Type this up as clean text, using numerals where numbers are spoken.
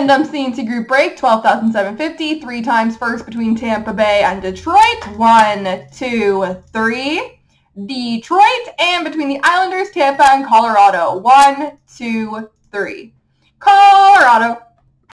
And I'm seeing to group break, 12,750, three times first between Tampa Bay and Detroit. 1, 2, 3, Detroit. And between the Islanders, Tampa, and Colorado. 1, 2, 3, Colorado.